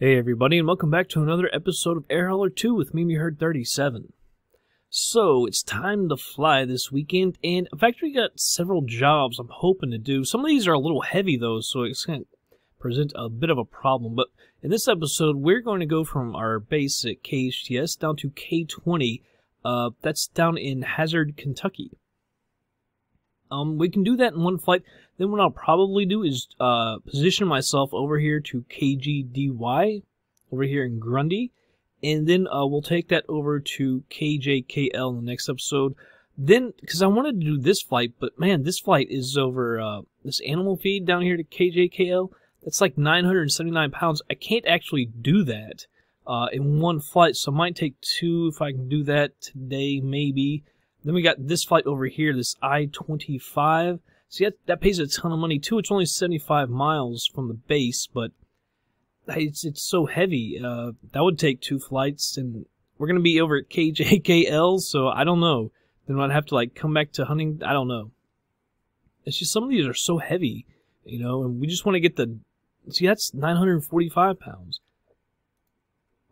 Hey everybody, and welcome back to another episode of Air Hauler 2 with Mimiherd37. So, it's time to fly this weekend, and I've actually got several jobs I'm hoping to do. Some of these are a little heavy though, so it's going to present a bit of a problem. But in this episode, we're going to go from our base at KHTS down to K20. That's down in Hazard, Kentucky. We can do that in one flight. Then what I'll probably do is position myself over here to KGDY, over here in Grundy, and then we'll take that over to KJKL in the next episode. Then, because I wanted to do this flight, but man, this flight is over this animal feed down here to KJKL. That's like 979 pounds. I can't actually do that in one flight, so it might take two if I can do that today, maybe. Then we got this flight over here, this I-25. See, that pays a ton of money, too. It's only 75 miles from the base, but it's so heavy. That would take two flights, and we're going to be over at KJKL, so I don't know. Then I'd have to, like, come back to Huntington. I don't know. It's just some of these are so heavy, you know, and we just want to get the... See, that's 945 pounds.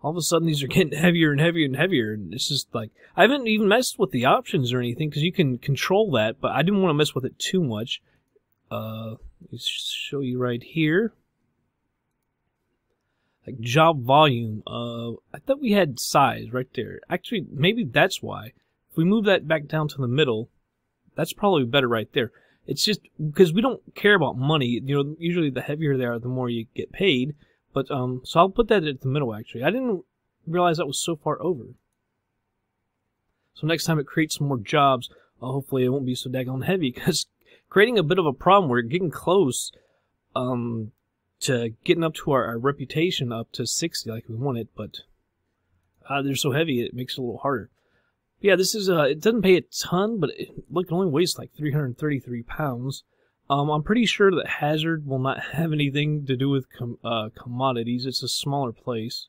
All of a sudden, these are getting heavier and heavier and heavier, and it's just like, I haven't even messed with the options or anything, because you can control that, but I didn't want to mess with it too much. Let me show you right here. Like, job volume. I thought we had size right there. Actually, maybe that's why. If we move that back down to the middle, that's probably better right there. It's just, because we don't care about money. You know, usually the heavier they are, the more you get paid. But, so I'll put that at the middle, actually. I didn't realize that was so far over. So next time it creates some more jobs, hopefully it won't be so daggone heavy, because creating a bit of a problem. We're getting close to getting up to our reputation up to 60 like we want it, but they're so heavy it makes it a little harder. But yeah, this is, it doesn't pay a ton, but it only weighs like 333 pounds. I'm pretty sure that Hazard will not have anything to do with commodities. It's a smaller place.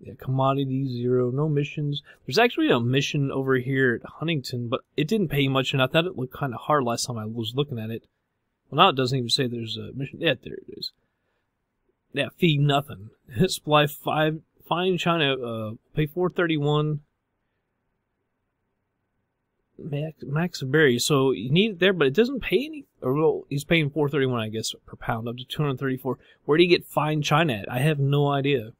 Yeah, commodities, zero, no missions. There's actually a mission over here at Huntington, but it didn't pay much, and I thought it looked kind of hard last time I was looking at it. Well, now it doesn't even say there's a mission. Yeah, there it is. Yeah, fee nothing. Supply 5, fine China, pay 431. Max Berry, so you need it there, but it doesn't pay any. Or well, he's paying 431, I guess, per pound, up to 234. Where do you get fine China at? I have no idea.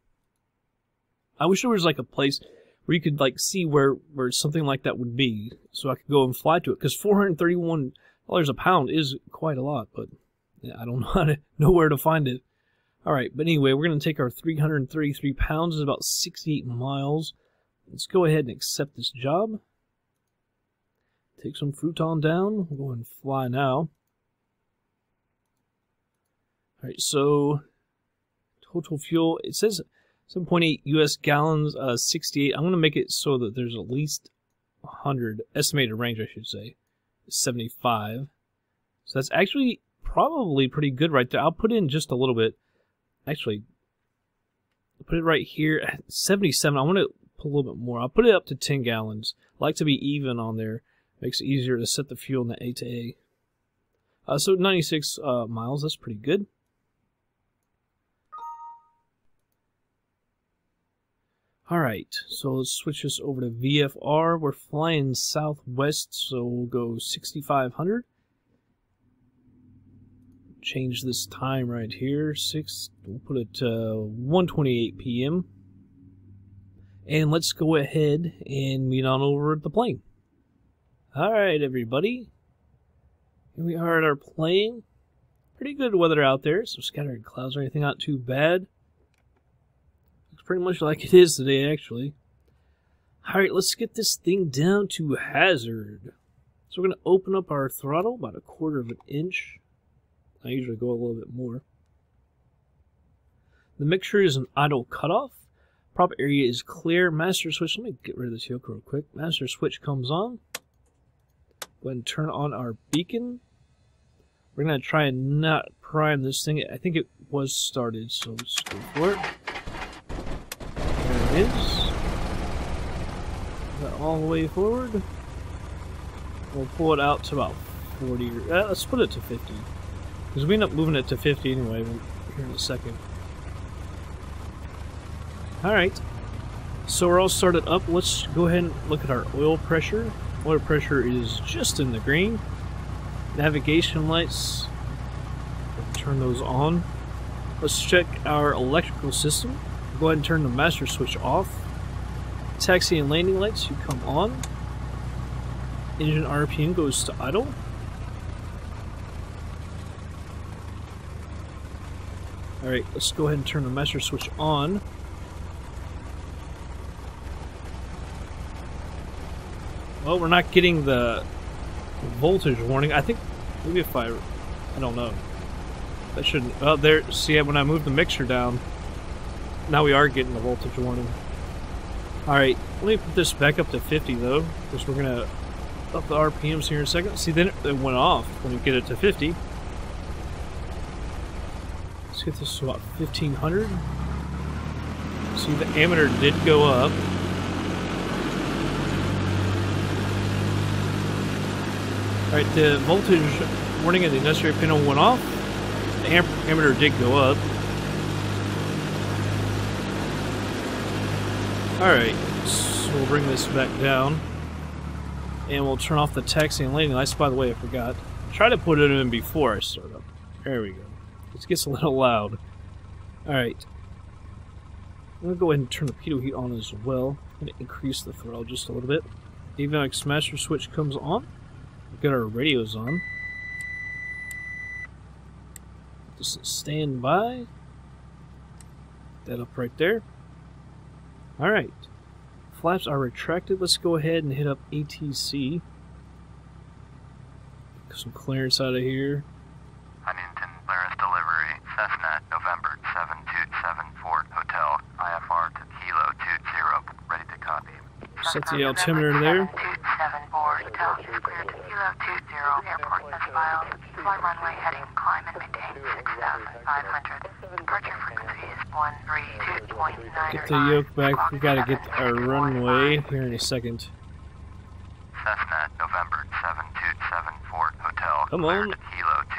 I wish there was like a place where you could like see where something like that would be, so I could go and fly to it. Because $431 a pound is quite a lot, but yeah, I don't know how to know where to find it. All right, but anyway, we're gonna take our 333 pounds, is about 68 miles. Let's go ahead and accept this job. Take some fruit down. We'll go and fly now. Alright, so total fuel, it says 7.8 US gallons, 68. I'm going to make it so that there's at least 100. Estimated range, I should say, 75. So that's actually probably pretty good right there. I'll put in just a little bit. Actually, I'll put it right here at 77. I want to put a little bit more. I'll put it up to 10 gallons. I like to be even on there. Makes it easier to set the fuel in the A to A. So 96 miles, that's pretty good. Alright, so let's switch this over to VFR. We're flying southwest, so we'll go 6,500. Change this time right here. We'll put it to 1:28 p.m. And let's go ahead and meet on over at the plane. Alright everybody, here we are at our plane. Pretty good weather out there, some scattered clouds or anything, not too bad. Looks pretty much like it is today actually. Alright, let's get this thing down to Hazard. So we're going to open up our throttle about 1/4 of an inch. I usually go a little bit more. The mixture is an idle cutoff. Prop area is clear. Master switch, let me get rid of this yoke real quick. Master switch comes on. Go ahead and turn on our beacon. We're going to try and not prime this thing. I think it was started, so let's go for it. There it is. Is that all the way forward? We'll pull it out to about 40. Let's put it to 50. Because we end up moving it to 50 anyway here in a second. Alright, so we're all started up. Let's go ahead and look at our oil pressure. Oil pressure is just in the green. Navigation lights, turn those on. Let's check our electrical system. Go ahead and turn the master switch off. Taxi and landing lights, you come on. Engine RPM goes to idle. Alright, let's go ahead and turn the master switch on. Well, we're not getting the voltage warning. I think, maybe if I don't know. That shouldn't, well there, see when I moved the mixer down, now we are getting the voltage warning. Alright, let me put this back up to 50 though, because we're going to up the RPMs here in a second. See, then it went off when we get it to 50. Let's get this to about 1500. See, the ammeter did go up. Alright, the voltage warning of the industrial panel went off. The ammeter did go up. Alright, so we'll bring this back down. And we'll turn off the taxi and landing lights. By the way, I forgot. Try to put it in before I start up. There we go. This gets a little loud. Alright. I'm going to go ahead and turn the pitot heat on as well. I'm going to increase the throttle just a little bit. Avionics master switch comes on. We've got our radios on. Just stand by. That up right there. Alright. Flaps are retracted. Let's go ahead and hit up ATC. Get some clearance out of here. Huntington, Laris delivery, Cessna, November 7274 Hotel, IFR to Kilo 20, ready to copy. Set the altimeter there. 274 Hotel is cleared to Kilo 20, airport as filed. Climb runway heading, climb and maintain 6,500. Departure frequency is 132.9. Get the yoke back. We gotta get our runway here in a second. Cessna, November 7274 Hotel. Come on.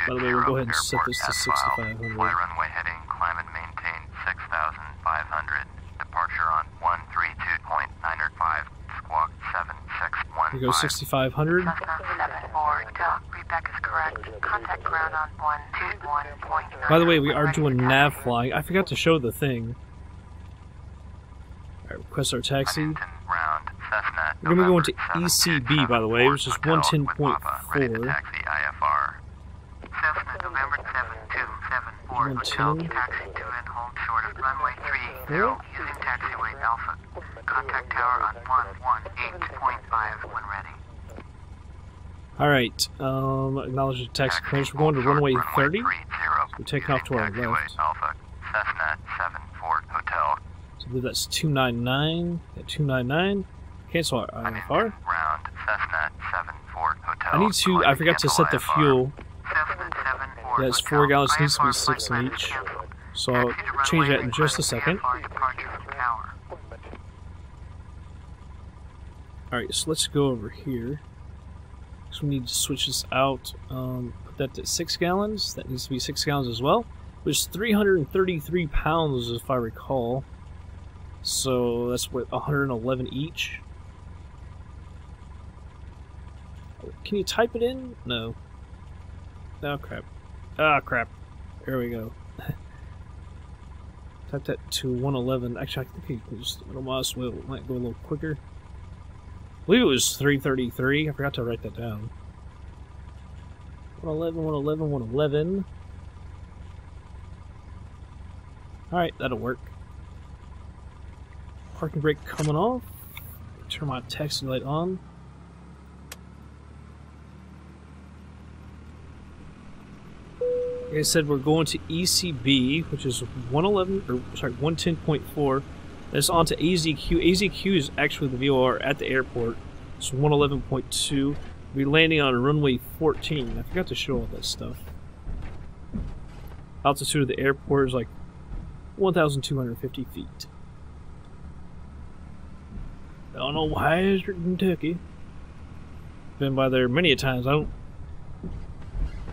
By the way, we'll go ahead and set this to 6,500. Fly runway heading, climb and maintain 6,500. Departure on 132.9 or 5. Squawk 761. We go 6,500. Contact ground on 121.9. By the way, we are doing nav flying. I forgot to show the thing. Alright, request our taxi. We're going to be going to ECB, by the way, which is 110.4. 110. There. Alright, acknowledge the taxi clearance. We're going to runway 30. We're taking off to our left. So I believe that's 299. At 299. Cancel our IFR. I need to, I forgot to set the fuel. That's 4 gallons, needs to be 6 in each. So I'll change that in just a second. Alright, so let's go over here. So we need to switch this out. Put that to 6 gallons. That needs to be 6 gallons as well. Which is 333 pounds, if I recall. So that's what, 111 each. Can you type it in? No. Oh crap. Ah crap. There we go. Type that to 111. Actually, I think you just middle mouse wheel might go a little quicker. I believe it was 333. I forgot to write that down. 111, 111, 111. Alright, that'll work. Parking brake coming off. Turn my taxi light on. Like I said, we're going to ECB, which is 111, or sorry, 110.4. That's on to AZQ. AZQ is actually the VOR at the airport. It's 111.2. We're landing on runway 14. I forgot to show all that stuff. Altitude of the airport is like 1,250 feet. I don't know why it's Kentucky. Been by there many a times. I don't.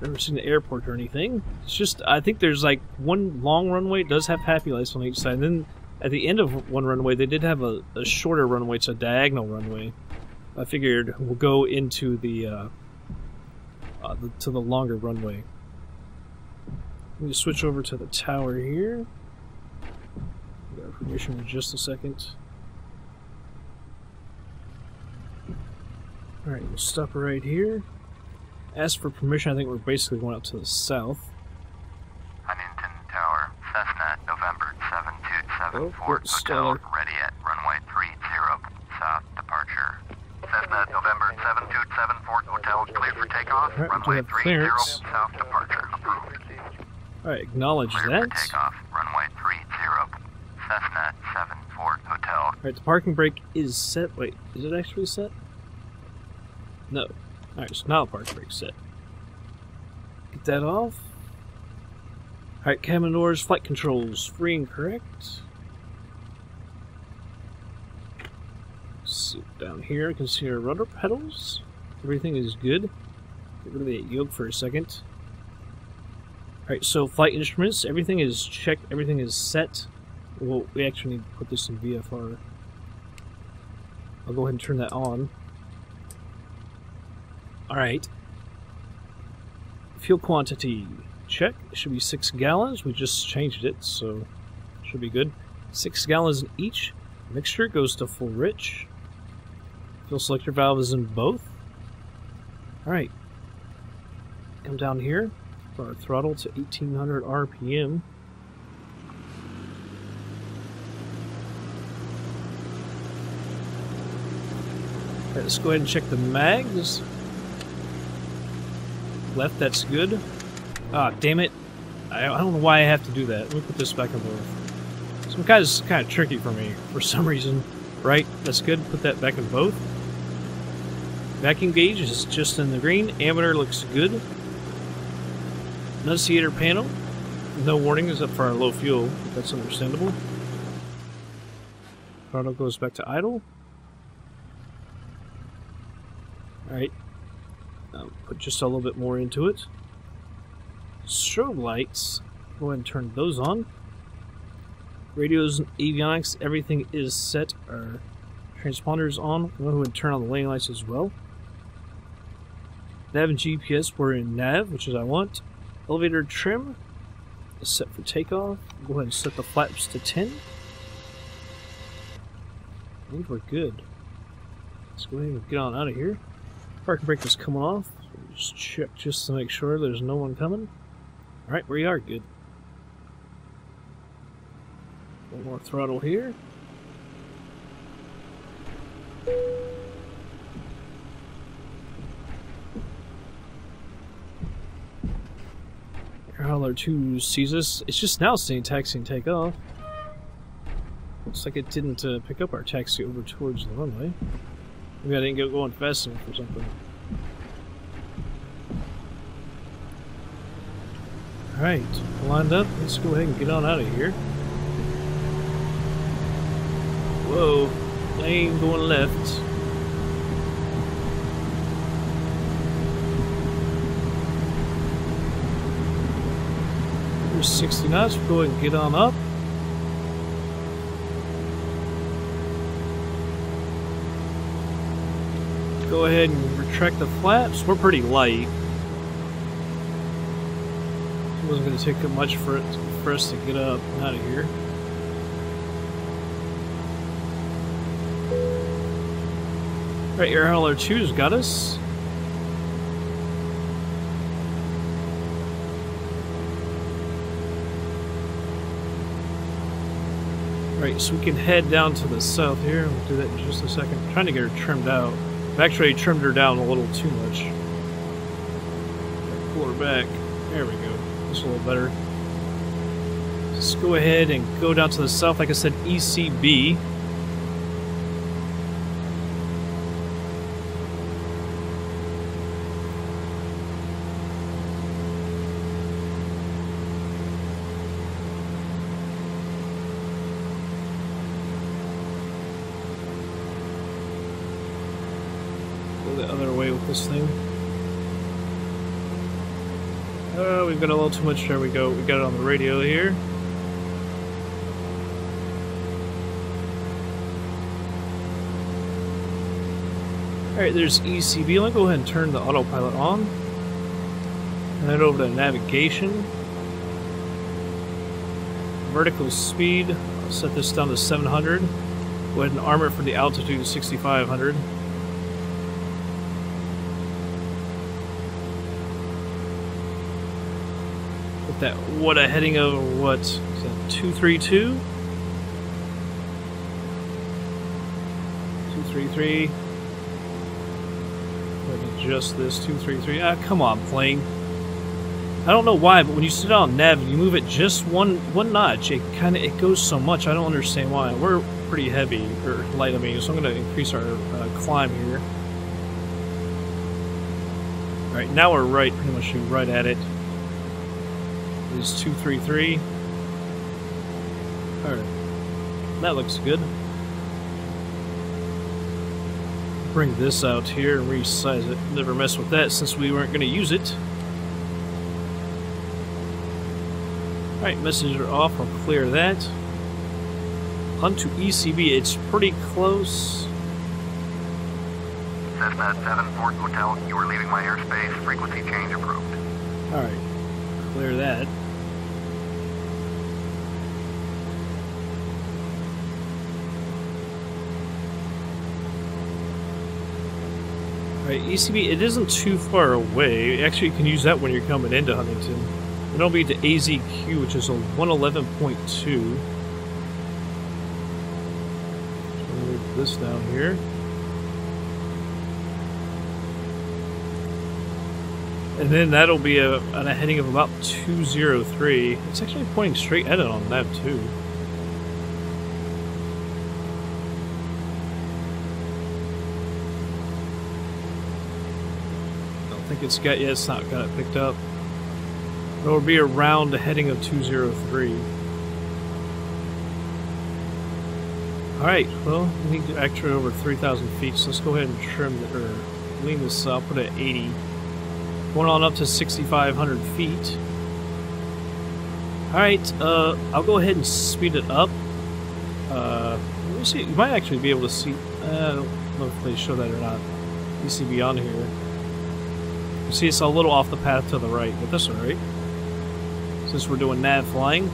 Never seen the airport or anything. It's just, I think there's like one long runway. It does have happy lights on each side. And then at the end of one runway, they did have a shorter runway. It's a diagonal runway. I figured we'll go into the longer runway. Let me switch over to the tower here. Got information in just a second. Alright, we'll stop right here. Ask for permission. I think we're basically going out to the south. Huntington Tower, Cessna, November 7274, hotel, ready at runway 30, south departure. Cessna, November 7274, hotel, clear for takeoff, right, runway 30, south departure, approved. Alright, acknowledge clear that. Clear for takeoff, runway 30, Cessna, 74, hotel. Alright, the parking brake is set. Wait, is it actually set? No. Alright, so now the parking brake set. Get that off. Alright, Caminore's flight controls. Free and correct. So down here, I can see our rudder pedals. Everything is good. Get rid of that yoke for a second. Alright, so flight instruments. Everything is checked. Everything is set. Well, we actually need to put this in VFR. I'll go ahead and turn that on. Alright, fuel quantity, check, it should be 6 gallons, we just changed it, so it should be good. 6 gallons in each, mixture goes to full rich, fuel selector valve is in both. Alright, come down here, put our throttle to 1800 RPM. Right, let's go ahead and check the mags. Left, that's good. Ah, damn it. I don't know why I have to do that. Let me put this back and both. Some guys kind of tricky for me for some reason. Right, that's good. Put that back in both. Vacuum gauge is just in the green. Ammeter looks good. Annunciator panel. No warning is up for our low fuel. That's understandable. Throttle goes back to idle. Alright. Put just a little bit more into it. Strobe lights, go ahead and turn those on. Radios and avionics, everything is set. Our transponders on. We'll go ahead and turn on the landing lights as well. Nav and GPS, we're in nav, which is I want. Elevator trim is set for takeoff. Go ahead and set the flaps to 10. I think we're good. Let's go ahead and get on out of here. Parking brake is coming off. We'll just check just to make sure there's no one coming. Alright, we are good. One more throttle here. Air Hauler 2 sees us. It's just now seeing taxi and take off. Looks like it didn't pick up our taxi over towards the runway. Maybe I didn't get going fast enough or something. Alright, lined up. Let's go ahead and get on out of here. Whoa, plane going left. There's 60 knots. We'll go ahead and get on up. Go ahead and retract the flaps. We're pretty light. It wasn't going to take much for us to get up and out of here. Alright, Air Hauler 2's got us. Alright, so we can head down to the south here. We'll do that in just a second. I'm trying to get her trimmed out. I've actually trimmed her down a little too much. Pull her back. There we go. That's a little better. Let's go ahead and go down to the south. Like I said, ECB. The other way with this thing. Oh, we've got a little too much. There we go. We got it on the radio here. Alright, there's ECB. Let me go ahead and turn the autopilot on. And head over to navigation. Vertical speed. I'll set this down to 700. Go ahead and arm it for the altitude to 6,500. Put that, what a heading of what? Is that 232? 233. Adjust this 233. Ah, come on, plane. I don't know why, but when you sit on nav and you move it just one notch, it kind of goes so much. I don't understand why. We're pretty heavy or light, I mean, so I'm going to increase our climb here. All right, now we're right, pretty much right at it. It's 233. All right, that looks good. Bring this out here and resize it. Never mess with that since we weren't going to use it. Alright, messages are off. I'll clear that. On to ECB. It's pretty close. Cessna 7, Port Hotel. You are leaving my airspace. Frequency change approved. Alright, clear that. Alright, ECB, it isn't too far away. Actually, you can use that when you're coming into Huntington. And it'll be to AZQ, which is a 111.2. So move this down here. And then that'll be on a heading of about 203. It's actually pointing straight at it on that, too. It's got, yeah, it's not got it picked up. It'll be around the heading of 203. Alright, well, we need to exit over 3,000 feet, so let's go ahead and trim the, or lean this up, put it at 80. Going on up to 6,500 feet. Alright, I'll go ahead and speed it up. Let me see, you might actually be able to see, I don't know if they show that or not. You see beyond here. See, it's a little off the path to the right, but that's alright, since we're doing nav flying.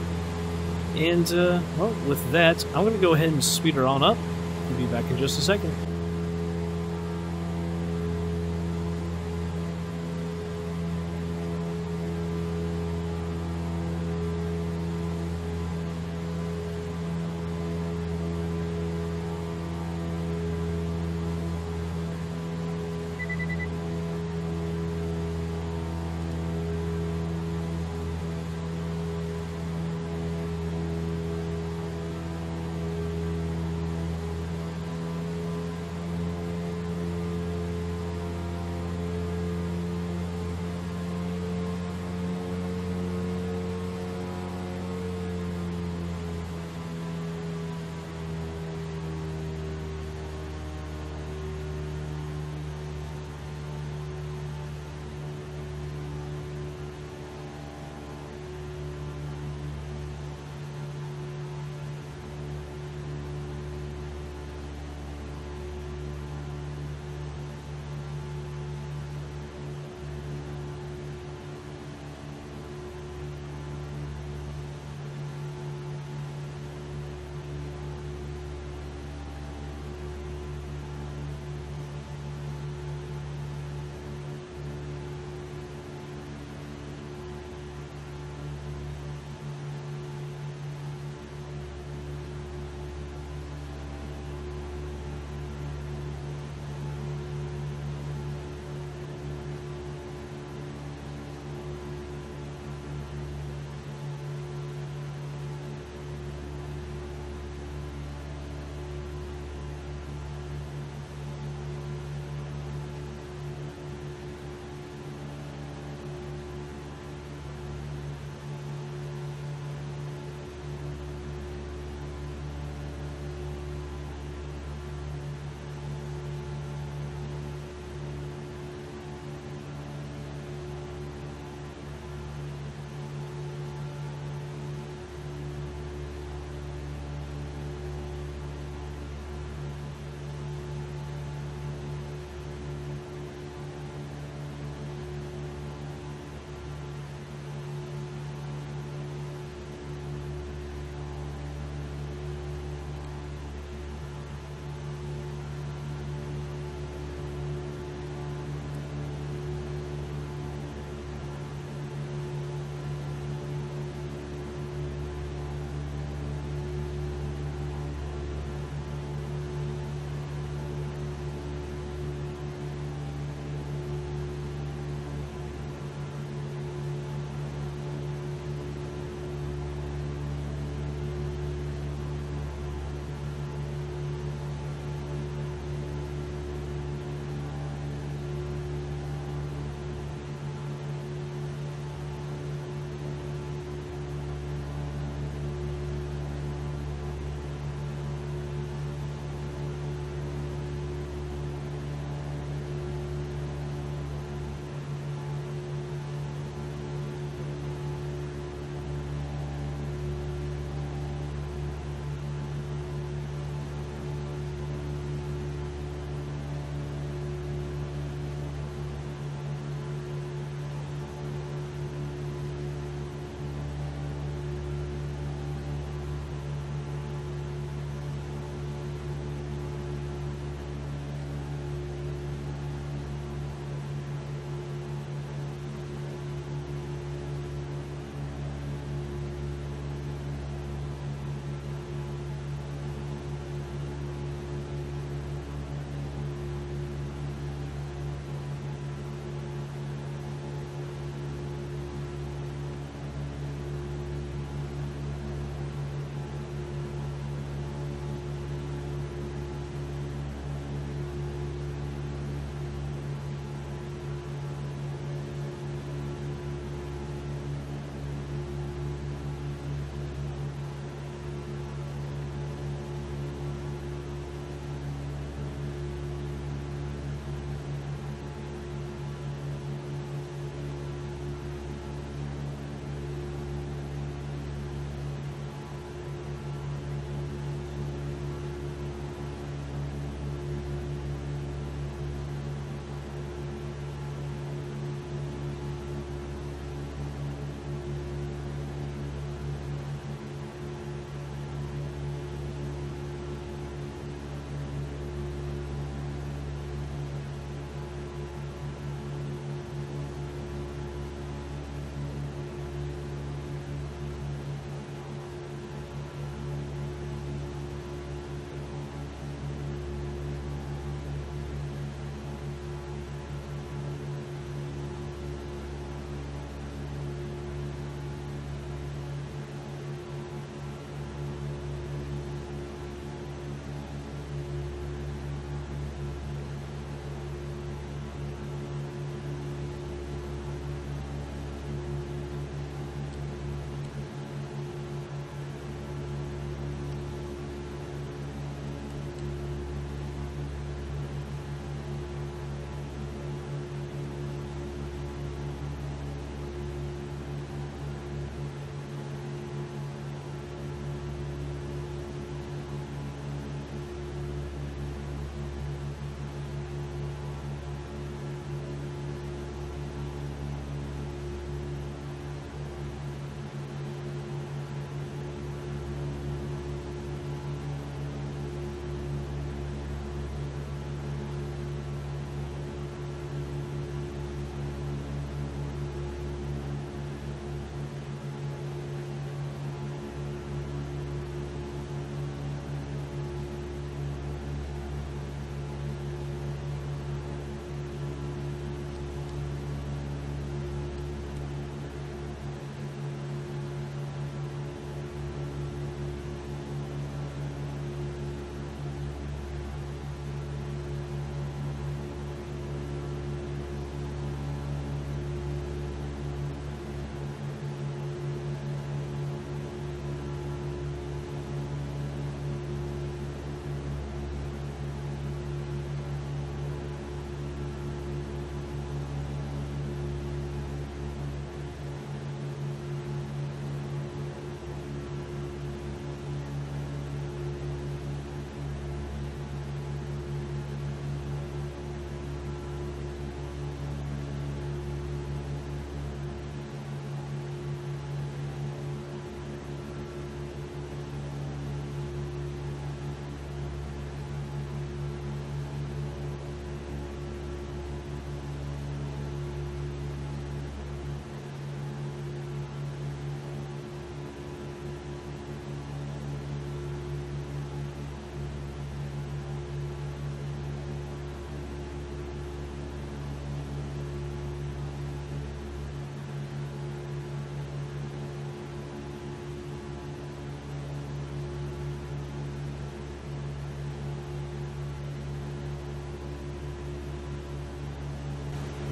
And, well, with that, I'm going to go ahead and speed her on up. We'll be back in just a second.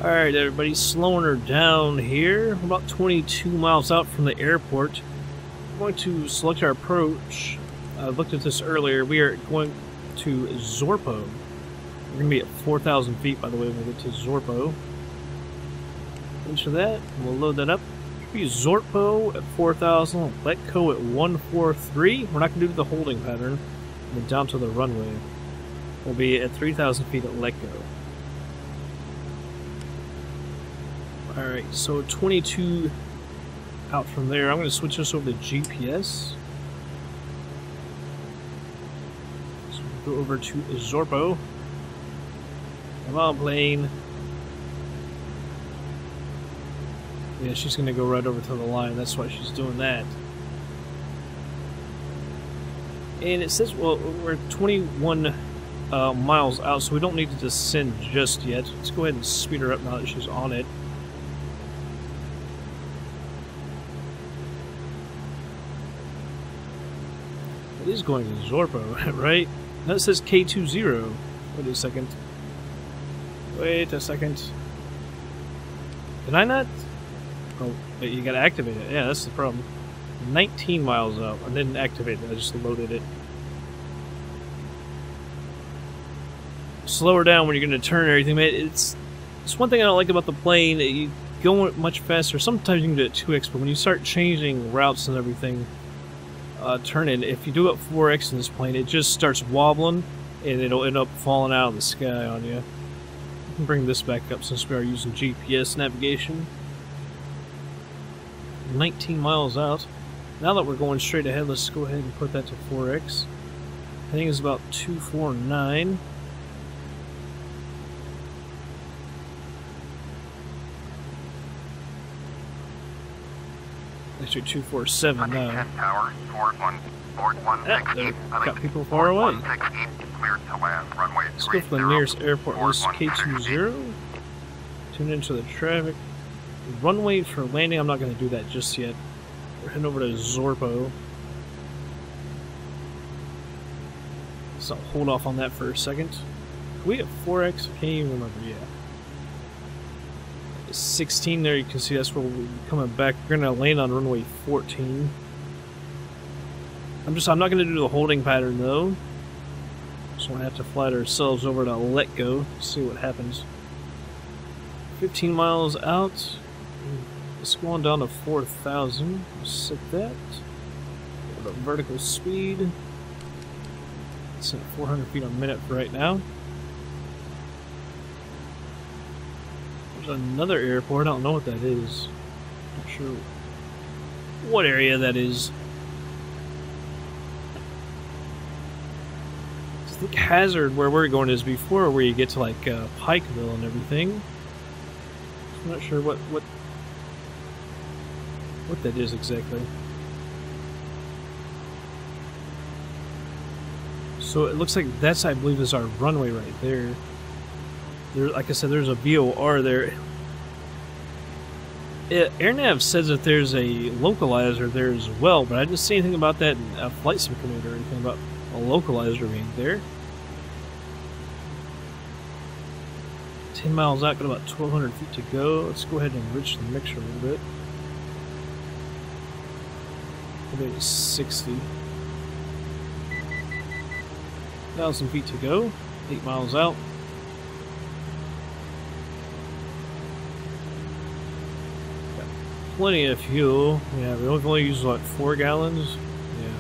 Alright everybody, slowing her down here. We're about 22 miles out from the airport. I'm going to select our approach. I looked at this earlier. We are going to Zorpo. We're going to be at 4,000 feet, by the way, when we get to Zorpo. Enter that, and we'll load that up. We use Zorpo at 4,000, Letko at 143. We're not going to do the holding pattern. And then down to the runway. We'll be at 3,000 feet at Letko. Alright, so 22 out from there. I'm going to switch this over to GPS. So we'll go over to Zorpo. Come on, plane. Yeah, she's going to go right over to the line. That's why she's doing that. And it says, well, we're 21 miles out, so we don't need to descend just yet. Let's go ahead and speed her up now that she's on it. It is going to Zorpo, right? Now it says K20. Wait a second. Wait a second. Did I not? Oh, wait, you gotta activate it. Yeah, that's the problem. 19 miles out. I didn't activate it. I just loaded it. Slow her down when you're gonna turn everything, man. It's one thing I don't like about the plane. You go much faster. Sometimes you can do it 2x, but when you start changing routes and everything, turning, if you do it 4x in this plane, it just starts wobbling and it'll end up falling out of the sky on you. I can bring this back up since we are using GPS navigation. 19 miles out. Now that we're going straight ahead, let's go ahead and put that to 4x. I think it's about 249. Actually, 247 now. Yeah, they've got people far away. Let's go for the nearest airport. This is K20. Tune into the traffic. Runway for landing, I'm not going to do that just yet. We're heading over to Zorpo. So I'll hold off on that for a second. Can we have 4x? I can't even remember. Yeah. 16 there, you can see that's where we're coming back. We're going to land on runway 14. I'm not going to do the holding pattern though. So I have to fly ourselves over to Letko, see what happens. 15 miles out. Let's go on down to 4,000. Set that. Go to vertical speed. It's at 400 feet a minute for right now. There's another airport. I don't know what that is. Not sure what area that is. I think Hazard, where we're going, is before where you get to like Pikeville and everything. I'm not sure what that is exactly. So it looks like that's, I believe, is our runway right there. There, like I said, there's a VOR there. AirNav says that there's a localizer there as well, but I didn't see anything about that in a flight simulator or anything about a localizer being there. 10 miles out, got about 1,200 feet to go. Let's go ahead and enrich the mixture a little bit. Maybe it's 60,000 feet to go. 8 miles out. Got plenty of fuel. Yeah, we've only used like 4 gallons. Yeah.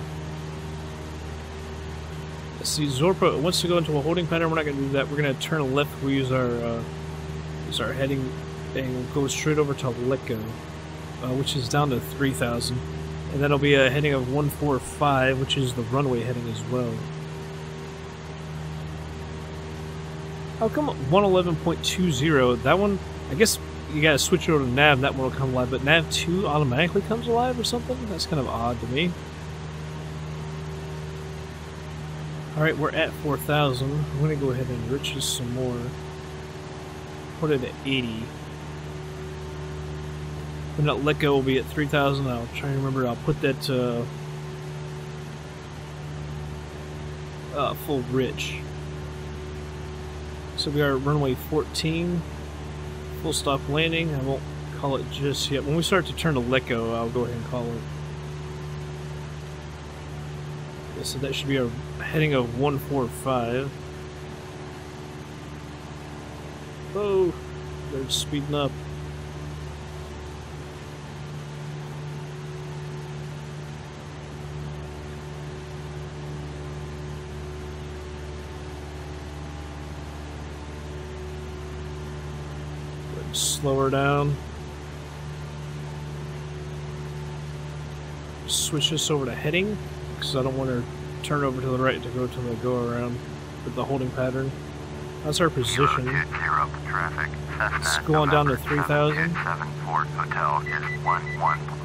See, Zorpo wants to go into a holding pattern. We're not going to do that. We're going to turn left. We use our heading and we'll go straight over to Licko, which is down to 3,000. And that'll be a heading of 145, which is the runway heading as well. How come 111.20? That one, I guess you got to switch over to nav. That one will come live, but nav 2 automatically comes alive or something? That's kind of odd to me. Alright, we're at 4,000. I'm going to go ahead and enrich this some more. Put it at 80. Then that Letko will be at 3,000. I'll try to remember. I'll put that to full rich. So we are at runway 14. Full stop landing. I won't call it just yet. When we start to turn to Licko, I'll go ahead and call it. Okay, so that should be our heading of 145. Whoa, they're speeding up. Slow her down. Switch this over to heading, because I don't want her to turn over to the right to go to the go-around with the holding pattern. That's our position. Clear up traffic. It's going down to 3,000. Hotel is 11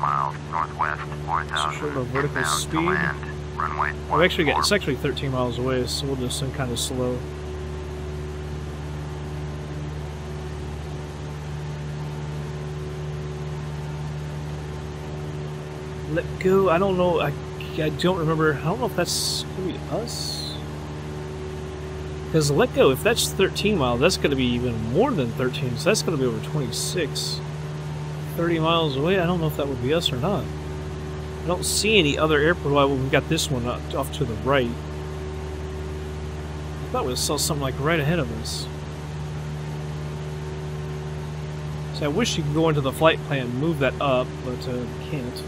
miles northwest, 4,000. So vertical speed. Runway. I've actually got, it's actually 13 miles away, so we'll just kind of slow. Letko, I don't know, I don't remember, I don't know if that's going to be us, because Letko, if that's 13 miles, that's going to be even more than 13, so that's going to be over 26, 30 miles away. I don't know if that would be us or not. I don't see any other airport. Well, we've got this one off to the right. I thought we saw something like right ahead of us. So I wish you could go into the flight plan and move that up, but can't.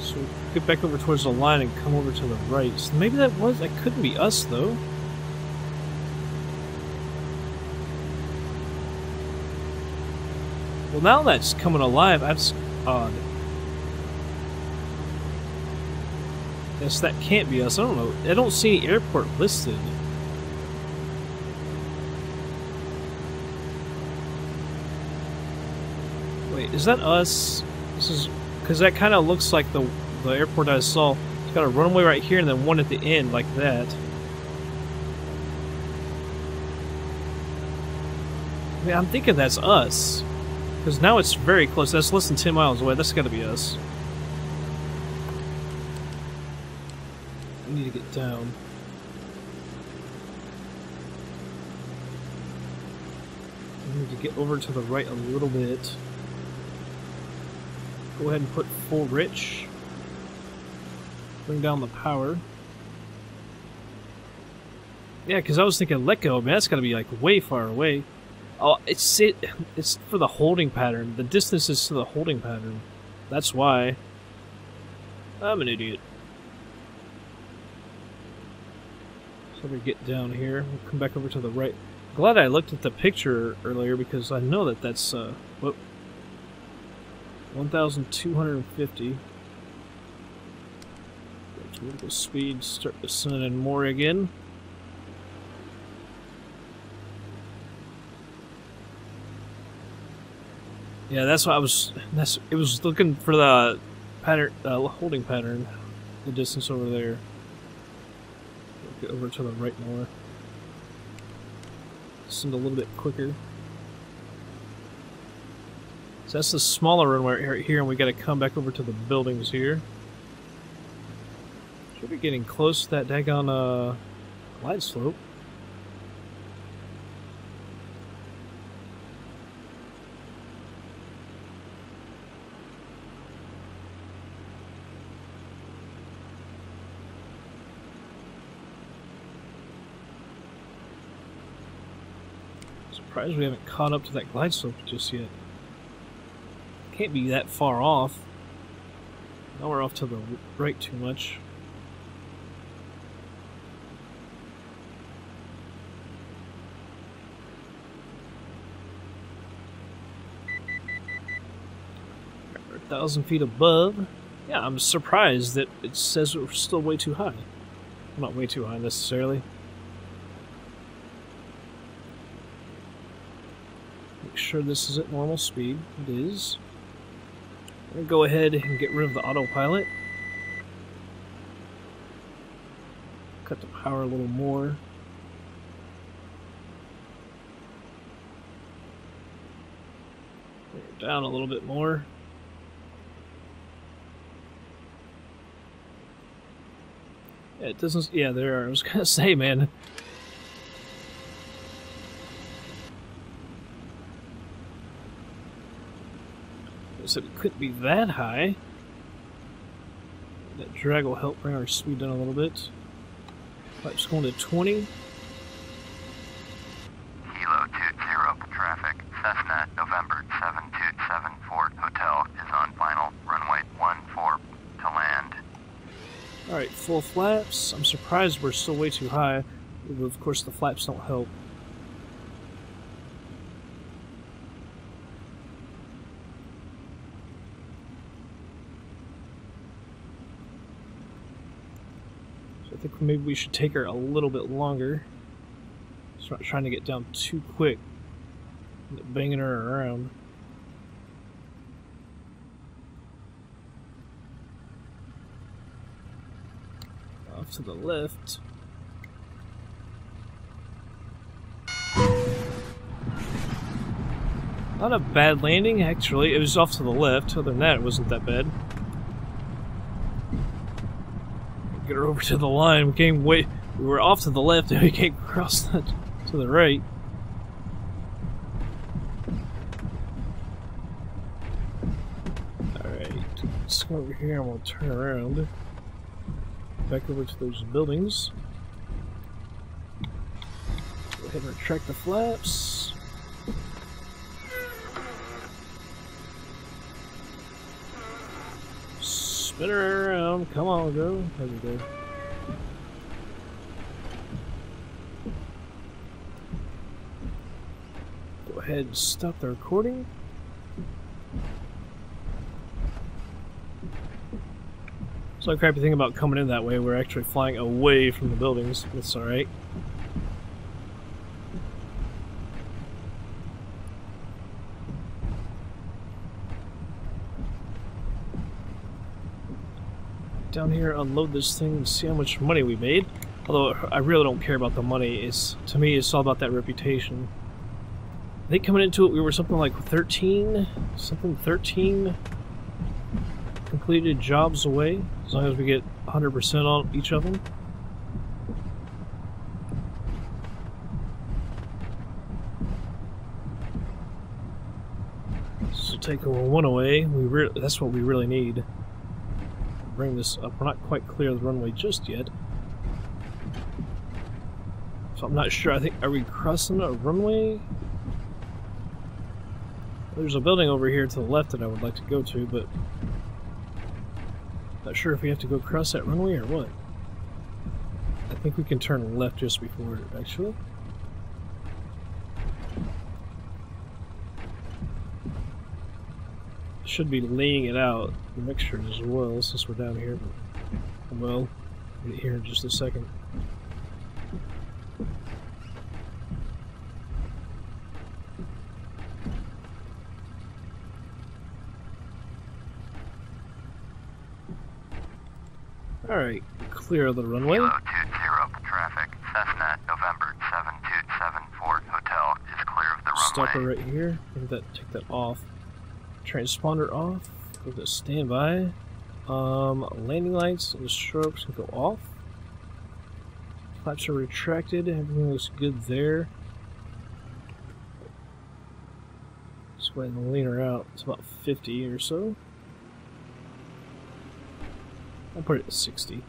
So get back over towards the line and come over to the right. So maybe that was, that couldn't be us though. Well, now that's coming alive. That's odd. Yes, that can't be us. I don't know. I don't see any airport listed. Wait, is that us? This is, because that kind of looks like the airport I saw. It's got a runway right here and then one at the end like that. I mean, I'm thinking that's us, because now it's very close. That's less than 10 miles away. That's got to be us. I need to get down. I need to get over to the right a little bit. Go ahead and put full rich. Bring down the power. Yeah, because I was thinking Letko, man, that's gotta be like way far away. Oh, it's for the holding pattern. The distance is to the holding pattern. That's why. I'm an idiot. So we get down here. We'll come back over to the right. Glad I looked at the picture earlier, because I know that that's 1,250. Vertical speed, start descending more again. Yeah, that's why I was. That's, it was looking for the pattern, holding pattern, the distance over there. Get over to the right more. Descend a little bit quicker. So that's the smaller runway right here, and we got to come back over to the buildings here. Should be getting close to that daggone glide slope. Surprised we haven't caught up to that glide slope just yet. Can't be that far off. Now we're off to the right too much. We're 1,000 feet above. Yeah, I'm surprised that it says we're still way too high. Well, not way too high necessarily. Make sure this is at normal speed. It is. I'm going to go ahead and get rid of the autopilot. Cut the power a little more. Bring it down a little bit more. Yeah, it doesn't... Yeah, there are. I was going to say, man. so it couldn't be that high. That drag will help bring our speed down a little bit. Pipe's going to 20. Kilo 20, traffic. Cessna, November 7274 Hotel is on final. Runway 14 to land. Alright, full flaps. I'm surprised we're still way too high. Of course, the flaps don't help. So I think maybe we should take her a little bit longer. Just not trying to get down too quick. Banging her around. Off to the left. Not a bad landing, actually. It was off to the left. Other than that, it wasn't that bad. Get her over to the line. We came way... We were off to the left and we came across to the right. Alright. Let's go over here. I'm going to turn around. Back over to those buildings. Go ahead and retract the flaps. Spin her around, come on, go. How's it go? Go ahead and stop the recording. So, a crappy thing about coming in that way, we're actually flying away from the buildings. That's alright. Down here, unload this thing and see how much money we made. Although I really don't care about the money. It's, to me, it's all about that reputation. I think coming into it we were something like 13 completed jobs away, as long as we get 100% on each of them. So take one away. That's what we really need. Bring this up. We're not quite clear of the runway just yet. So I'm not sure. I think, are we crossing a runway? There's a building over here to the left that I would like to go to, but not sure if we have to go across that runway or what. I think we can turn left just before it, actually. Should be laying it out, the mixture as well, since we're down here, but well, we'll get here in just a second. Alright, clear of the runway. Kilo 20, traffic. Cessna, November 7274 Hotel is clear of the runway. Stop her right here. Take that off. Transponder off, go to standby, landing lights and the strobes can go off, flaps are retracted, everything looks good there. Let's go ahead and lean her out, it's about 50 or so. I'll put it at 60.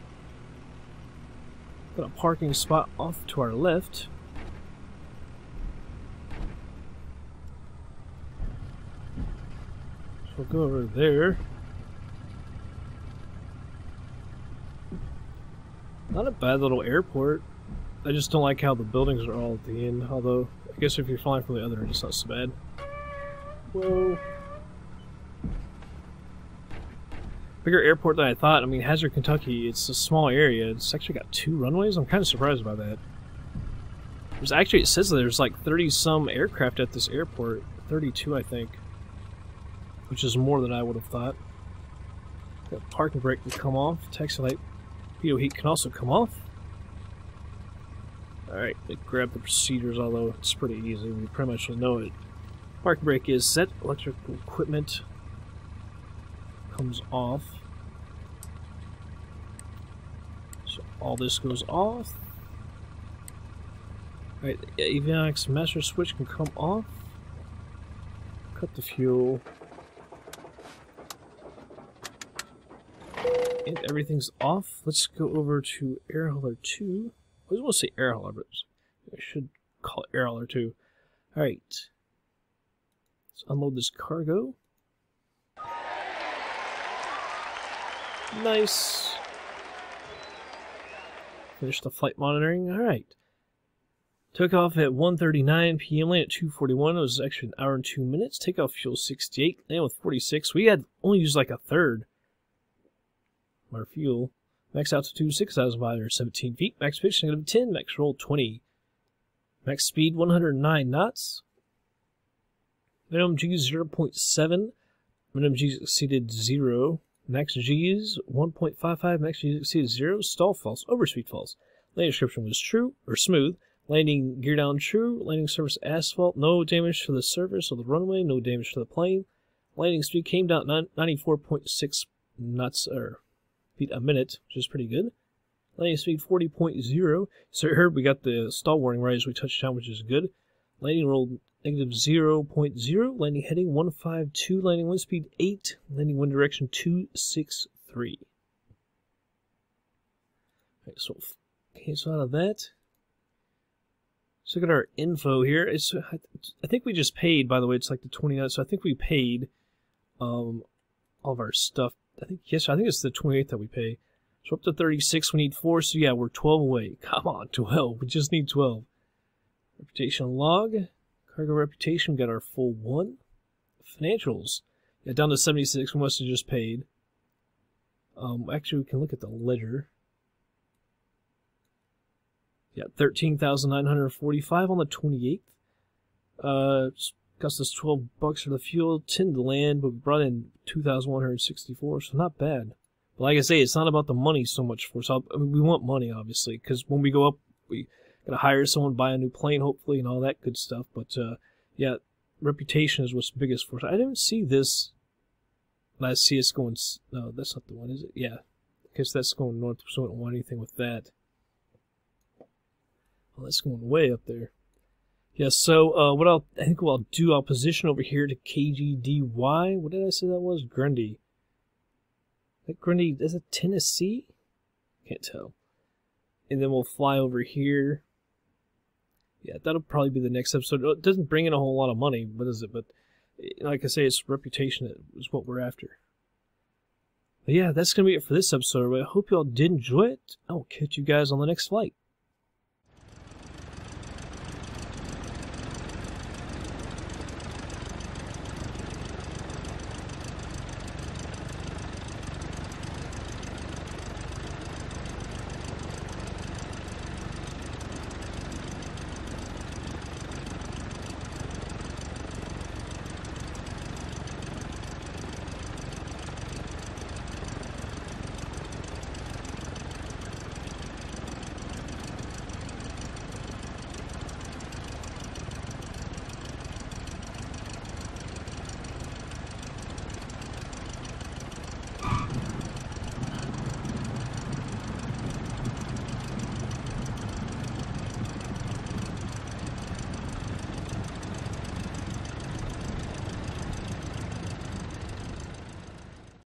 Got a parking spot off to our left. We'll go over there. Not a bad little airport. I just don't like how the buildings are all at the end, although I guess if you're flying from the other end it's not so bad. Whoa. Bigger airport than I thought. I mean, Hazard, Kentucky, it's a small area. It's actually got 2 runways. I'm kind of surprised by that. There's actually, it says that there's like 30-some aircraft at this airport. 32, I think. Which is more than I would have thought. The parking brake can come off. Taxi light PO heat can also come off. Alright, grab the procedures, although it's pretty easy. We pretty much know it. Parking brake is set. Electrical equipment comes off. So all this goes off. Alright, the avionics master switch can come off. Cut the fuel. And everything's off. Let's go over to Air Hauler 2. I was going to say Air Hauler, but I should call it Air Hauler 2. Alright. Let's unload this cargo. Nice. Finish the flight monitoring. Alright. Took off at 1:39 p.m. Land at 2:41. It was actually an hour and 2 minutes. Take off fuel 68. Land with 46. We had only used like a third of our fuel. Max altitude 6,517 feet. Max pitch -10. Max roll 20. Max speed 109 knots. Minimum G's 0.7. Minimum G's exceeded 0. Max G's 1.55. Max G's exceeded 0. Stall false. Overspeed false. Land description was true or smooth. Landing gear down true, landing surface asphalt, no damage to the surface of the runway, no damage to the plane. Landing speed came down 94.6 knots or feet a minute, which is pretty good. Landing speed 40.0. So you heard we got the stall warning right as we touched down, which is good. Landing roll -0.0, landing heading 152, landing wind speed 8, landing wind direction 263. Alright, so out of that. Let's look at our info here. I think we just paid, by the way. It's like the 29th, so I think we paid all of our stuff. I think it's the 28th that we pay. So up to 36, we need 4, so yeah, we're 12 away. Come on, 12. We just need 12. Reputation log. Cargo reputation, we got our full 1. Financials. Yeah, down to 76, we must have just paid. Actually, we can look at the ledger. Yeah, 13,945 on the 28th. Cost us $12 for the fuel, 10 to land, but we brought in 2,164, so not bad. But like I say, it's not about the money so much for us. I mean, we want money, obviously, because when we go up, we gotta hire someone, buy a new plane, hopefully, and all that good stuff. But yeah, reputation is what's biggest for us. I didn't see this. And I see us going. No, that's not the one, is it? Yeah, because that's going north, so I don't want anything with that. Well, that's going way up there. Yeah, so what I'll position over here to KGDY. What did I say that was? Grundy. That Grundy, is it Tennessee? Can't tell. And then we'll fly over here. Yeah, that'll probably be the next episode. It doesn't bring in a whole lot of money, what is it? But like I say, it's reputation that is what we're after. But yeah, that's going to be it for this episode. I hope you all did enjoy it. I'll catch you guys on the next flight.